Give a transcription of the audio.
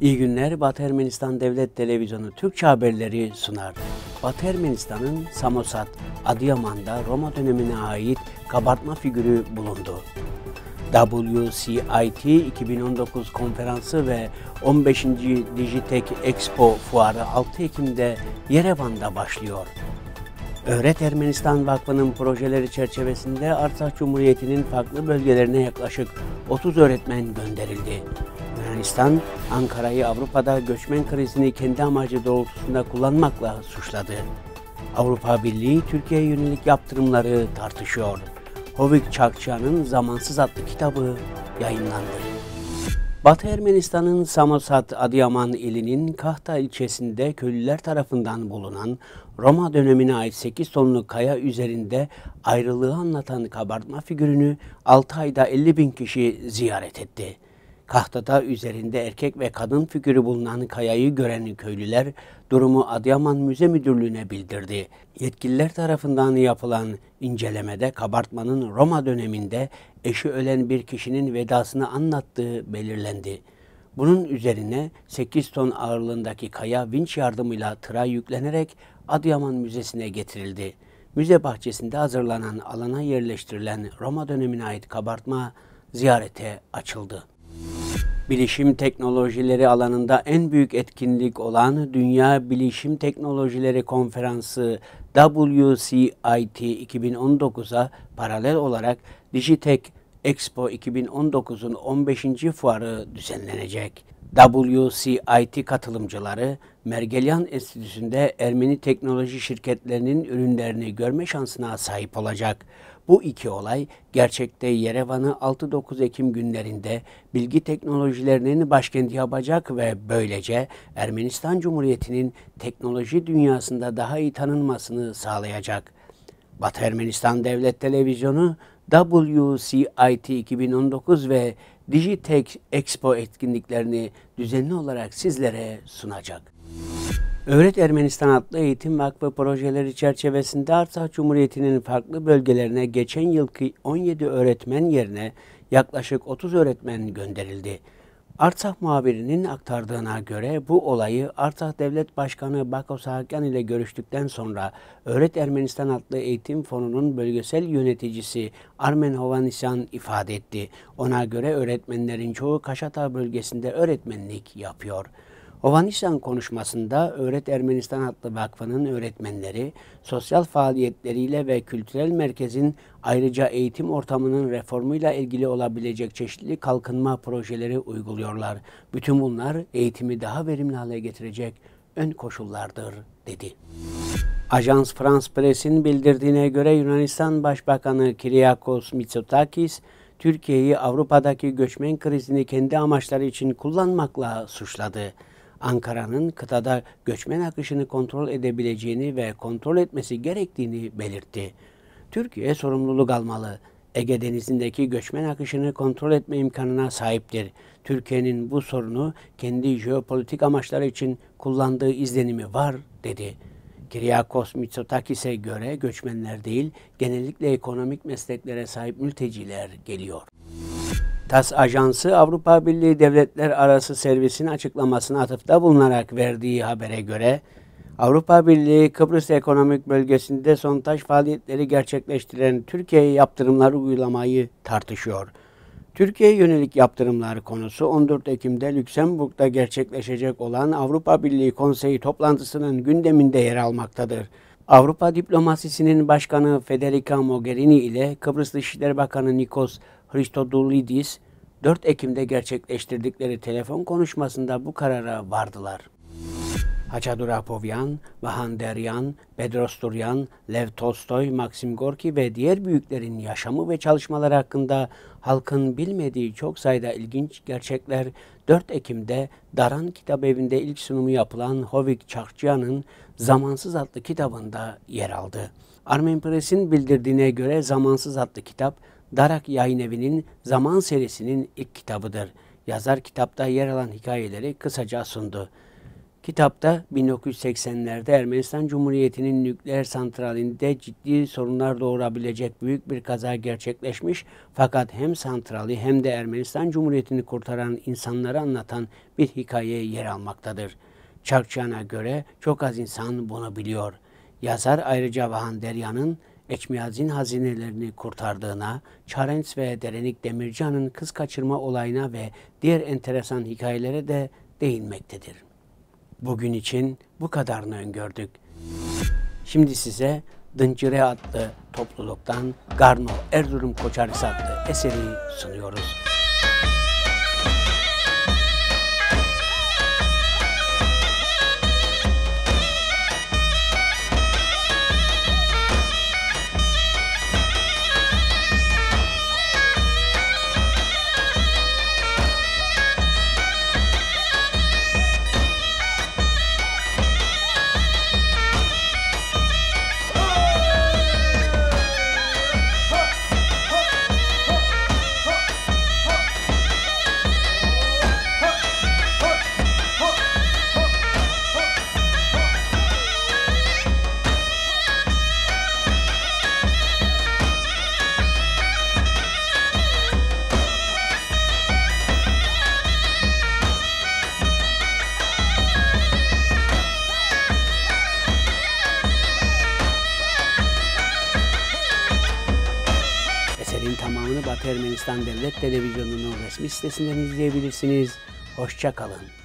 İyi günler, Batı Ermenistan Devlet Televizyonu Türkçe haberleri sunar. Batı Ermenistan'ın Samosat-Adıyaman'da Roma dönemine ait kabartma figürü bulundu. WCIT 2019 konferansı ve 15. DigiTec Expo fuarı 6 Ekim'de Yerevan'da başlıyor. Öğret Ermenistan Vakfı'nın projeleri çerçevesinde Artsakh Cumhuriyeti'nin farklı bölgelerine yaklaşık 30 öğretmen gönderildi. Yunanistan, Ankara'yı Avrupa'da göçmen krizini kendi amacı doğrultusunda kullanmakla suçladı. Avrupa Birliği, Türkiye'ye yönelik yaptırımları tartışıyor. Hovik Çarkçıyan'ın Zamansız adlı kitabı yayınlandı. Batı Ermenistan'ın Samosat-Adıyaman ilinin Kahta ilçesinde köylüler tarafından bulunan Roma dönemine ait 8 tonluk kaya üzerinde ayrılığı anlatan kabartma figürünü 6 ayda 50.000 kişi ziyaret etti. Kahta'da üzerinde erkek ve kadın figürü bulunan kayayı gören köylüler durumu Adıyaman Müze Müdürlüğü'ne bildirdi. Yetkililer tarafından yapılan incelemede kabartmanın Roma döneminde eşi ölen bir kişinin vedasını anlattığı belirlendi. Bunun üzerine 8 ton ağırlığındaki kaya vinç yardımıyla tıra yüklenerek Adıyaman Müzesi'ne getirildi. Müze bahçesinde hazırlanan alana yerleştirilen Roma dönemine ait kabartma ziyarete açıldı. Bilişim teknolojileri alanında en büyük etkinlik olan Dünya Bilişim Teknolojileri Konferansı WCIT 2019'a paralel olarak DigiTec Expo 2019'un 15. fuarı düzenlenecek. WCIT katılımcıları Mergelyan Enstitüsü'nde Ermeni teknoloji şirketlerinin ürünlerini görme şansına sahip olacak. Bu iki olay gerçekte Yerevan'ı 6-9 Ekim günlerinde bilgi teknolojilerinin başkenti yapacak ve böylece Ermenistan Cumhuriyeti'nin teknoloji dünyasında daha iyi tanınmasını sağlayacak. Batı Ermenistan Devlet Televizyonu WCIT 2019 ve DigiTec Expo etkinliklerini düzenli olarak sizlere sunacak. Öğret Ermenistan adlı eğitim vakfı projeleri çerçevesinde Artsakh Cumhuriyeti'nin farklı bölgelerine geçen yılki 17 öğretmen yerine yaklaşık 30 öğretmen gönderildi. Artsakh muhabirinin aktardığına göre bu olayı Artsakh Devlet Başkanı Bako Sahakyan ile görüştükten sonra Öğret Ermenistan adlı eğitim fonunun bölgesel yöneticisi Armen Hovanisyan ifade etti. Ona göre öğretmenlerin çoğu Kaşata bölgesinde öğretmenlik yapıyor. Hovanisyan konuşmasında Öğret Ermenistan adlı vakfının öğretmenleri sosyal faaliyetleriyle ve kültürel merkezin ayrıca eğitim ortamının reformuyla ilgili olabilecek çeşitli kalkınma projeleri uyguluyorlar. Bütün bunlar eğitimi daha verimli hale getirecek ön koşullardır dedi. Ajans France Press'in bildirdiğine göre Yunanistan Başbakanı Kiriakos Mitsotakis, Türkiye'yi Avrupa'daki göçmen krizini kendi amaçları için kullanmakla suçladı. Ankara'nın kıtada göçmen akışını kontrol edebileceğini ve kontrol etmesi gerektiğini belirtti. Türkiye sorumluluk almalı. Ege Denizi'ndeki göçmen akışını kontrol etme imkanına sahiptir. Türkiye'nin bu sorunu kendi jeopolitik amaçları için kullandığı izlenimi var dedi. Kiriakos Mitsotakis'e göre göçmenler değil, genellikle ekonomik mesleklere sahip mülteciler geliyor. TAS Ajansı, Avrupa Birliği Devletler Arası Servisinin açıklamasına atıfta bulunarak verdiği habere göre, Avrupa Birliği, Kıbrıs Ekonomik Bölgesi'nde sondaj faaliyetleri gerçekleştiren Türkiye'ye yaptırımlar uygulamayı tartışıyor. Türkiye'ye yönelik yaptırımlar konusu 14 Ekim'de Lüksemburg'da gerçekleşecek olan Avrupa Birliği Konseyi toplantısının gündeminde yer almaktadır. Avrupa Diplomasisi'nin Başkanı Federica Mogherini ile Kıbrıs Dışişleri Bakanı Nikos Hristodulidis 4 Ekim'de gerçekleştirdikleri telefon konuşmasında bu karara vardılar. Hacadurapovyan, Vahanderyan, Bedrosturyan, Lev Tolstoy, Maksim Gorki ve diğer büyüklerin yaşamı ve çalışmaları hakkında halkın bilmediği çok sayıda ilginç gerçekler 4 Ekim'de Daran Kitabevi'nde ilk sunumu yapılan Hovik Çarkçıyan'ın Zamansız adlı kitabında yer aldı. Armen Press'in bildirdiğine göre Zamansız adlı kitap Darak Yayınevi'nin Zaman serisinin ilk kitabıdır. Yazar kitapta yer alan hikayeleri kısaca sundu. Kitapta 1980'lerde Ermenistan Cumhuriyeti'nin nükleer santralinde ciddi sorunlar doğurabilecek büyük bir kaza gerçekleşmiş fakat hem santrali hem de Ermenistan Cumhuriyeti'ni kurtaran insanları anlatan bir hikaye yer almaktadır. Çarkçıyan'a göre çok az insan bunu biliyor. Yazar ayrıca Vahanderyan'ın Eçmiyaz'in hazinelerini kurtardığına, Charents ve Derenik Demircan'ın kız kaçırma olayına ve diğer enteresan hikayelere de değinmektedir. Bugün için bu kadarını öngördük. Şimdi size Dıncıre adlı topluluktan Garno Erdurum Koçaris adlı eseri sunuyoruz. Batı Ermenistan Devlet Televizyonu'nun resmi sitesinden izleyebilirsiniz. Hoşça kalın.